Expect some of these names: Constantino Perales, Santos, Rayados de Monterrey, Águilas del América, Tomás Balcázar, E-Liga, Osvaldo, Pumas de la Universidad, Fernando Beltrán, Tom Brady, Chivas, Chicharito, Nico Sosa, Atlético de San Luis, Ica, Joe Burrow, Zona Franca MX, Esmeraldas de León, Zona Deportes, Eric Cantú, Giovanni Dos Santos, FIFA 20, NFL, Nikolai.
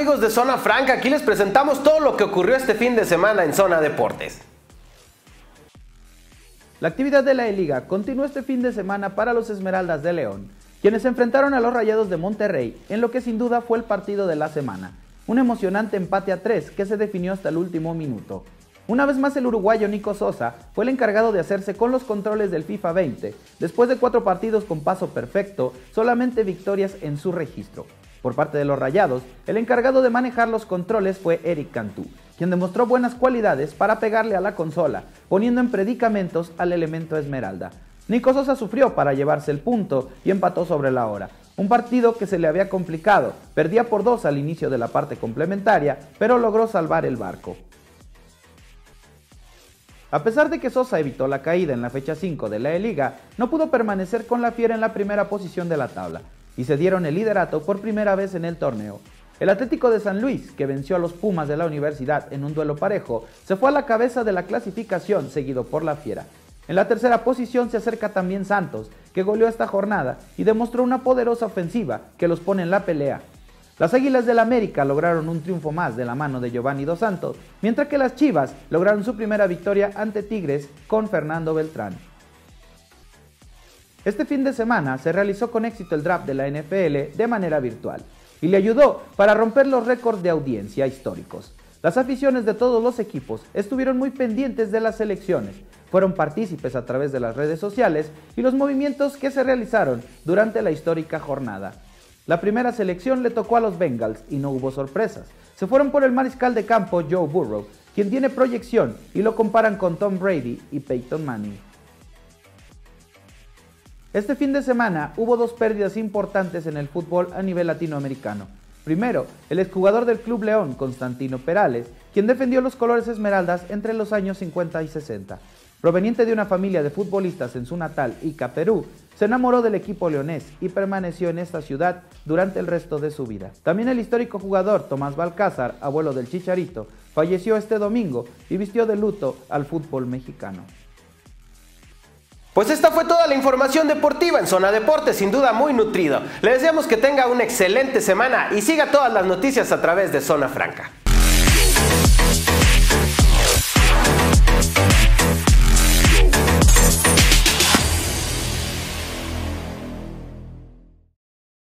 amigos de Zona Franca, aquí les presentamos todo lo que ocurrió este fin de semana en Zona Deportes. La actividad de la E-Liga continuó este fin de semana para los Esmeraldas de León, quienes se enfrentaron a los Rayados de Monterrey en lo que sin duda fue el partido de la semana, un emocionante empate a 3 que se definió hasta el último minuto. Una vez más el uruguayo Nico Sosa fue el encargado de hacerse con los controles del FIFA 20, después de 4 partidos con paso perfecto, solamente victorias en su registro. Por parte de los Rayados, el encargado de manejar los controles fue Eric Cantú, quien demostró buenas cualidades para pegarle a la consola, poniendo en predicamentos al elemento Esmeralda. Nico Sosa sufrió para llevarse el punto y empató sobre la hora. Un partido que se le había complicado, perdía por 2 al inicio de la parte complementaria, pero logró salvar el barco. A pesar de que Sosa evitó la caída en la fecha 5 de la E-Liga, no pudo permanecer con la fiera en la primera posición de la tabla, y se dieron el liderato por primera vez en el torneo. El Atlético de San Luis, que venció a los Pumas de la Universidad en un duelo parejo, se fue a la cabeza de la clasificación, seguido por la fiera. En la tercera posición se acerca también Santos, que goleó esta jornada y demostró una poderosa ofensiva que los pone en la pelea. Las Águilas del América lograron un triunfo más de la mano de Giovanni Dos Santos, mientras que las Chivas lograron su primera victoria ante Tigres con Fernando Beltrán. Este fin de semana se realizó con éxito el draft de la NFL de manera virtual y le ayudó para romper los récords de audiencia históricos. Las aficiones de todos los equipos estuvieron muy pendientes de las elecciones, fueron partícipes a través de las redes sociales y los movimientos que se realizaron durante la histórica jornada. La primera selección le tocó a los Bengals y no hubo sorpresas. Se fueron por el mariscal de campo Joe Burrow, quien tiene proyección y lo comparan con Tom Brady y Peyton Manning. Este fin de semana hubo 2 pérdidas importantes en el fútbol a nivel latinoamericano. Primero, el exjugador del Club León, Constantino Perales, quien defendió los colores esmeraldas entre los años 50 y 60. Proveniente de una familia de futbolistas en su natal Ica, Perú, se enamoró del equipo leonés y permaneció en esta ciudad durante el resto de su vida. También el histórico jugador Tomás Balcázar, abuelo del Chicharito, falleció este domingo y vistió de luto al fútbol mexicano. Pues esta fue toda la información deportiva en Zona Deportes, sin duda muy nutrido. Le deseamos que tenga una excelente semana y siga todas las noticias a través de Zona Franca.